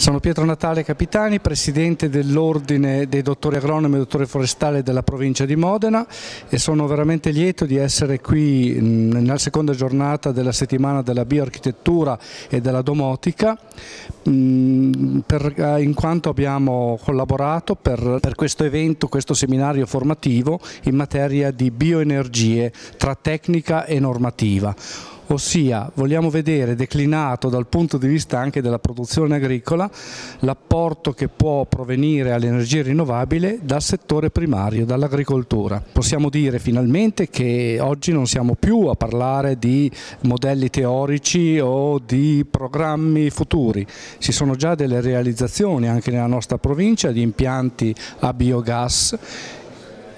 Sono Pietro Natale Capitani, presidente dell'Ordine dei Dottori Agronomi e Dottore Forestale della provincia di Modena e sono veramente lieto di essere qui nella seconda giornata della settimana della bioarchitettura e della domotica in quanto abbiamo collaborato per questo evento, questo seminario formativo in materia di bioenergie tra tecnica e normativa. Ossia, vogliamo vedere declinato dal punto di vista anche della produzione agricola l'apporto che può provenire all'energia rinnovabile dal settore primario, dall'agricoltura. Possiamo dire finalmente che oggi non siamo più a parlare di modelli teorici o di programmi futuri. Ci sono già delle realizzazioni anche nella nostra provincia di impianti a biogas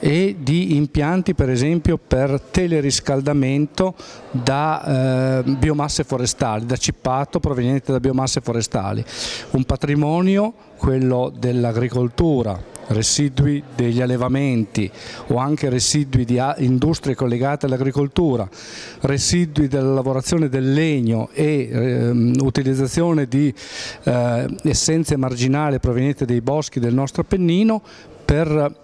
e di impianti per esempio per teleriscaldamento da biomasse forestali, da cippato proveniente da biomasse forestali. Un patrimonio, quello dell'agricoltura, residui degli allevamenti o anche residui di industrie collegate all'agricoltura, residui della lavorazione del legno e utilizzazione di essenze marginali provenienti dai boschi del nostro Appennino per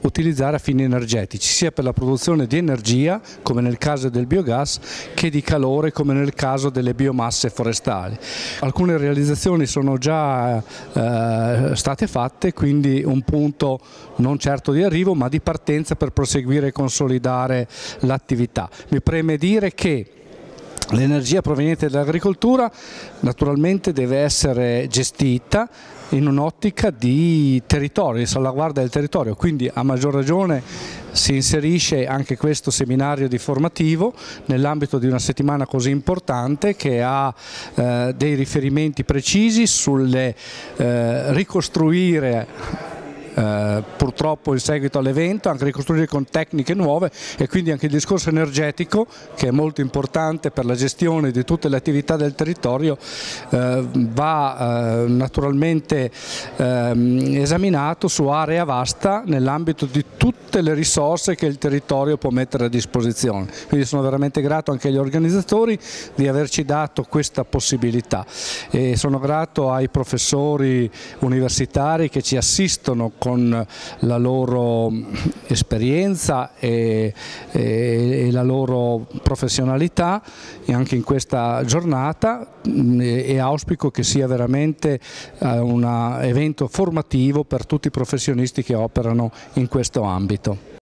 utilizzare a fini energetici, sia per la produzione di energia, come nel caso del biogas, che di calore, come nel caso delle biomasse forestali. Alcune realizzazioni sono già state fatte, quindi un punto non certo di arrivo, ma di partenza per proseguire e consolidare l'attività. Mi preme dire che l'energia proveniente dall'agricoltura naturalmente deve essere gestita in un'ottica di territorio, di salvaguardia del territorio, quindi a maggior ragione si inserisce anche questo seminario di formativo nell'ambito di una settimana così importante che ha dei riferimenti precisi sulle ricostruire. Purtroppo in seguito all'evento anche ricostruire con tecniche nuove e quindi anche il discorso energetico, che è molto importante per la gestione di tutte le attività del territorio, va naturalmente esaminato su area vasta nell'ambito di tutte le risorse che il territorio può mettere a disposizione. Quindi sono veramente grato anche agli organizzatori di averci dato questa possibilità e sono grato ai professori universitari che ci assistono con la loro esperienza e la loro professionalità anche in questa giornata e auspico che sia veramente un evento formativo per tutti i professionisti che operano in questo ambito.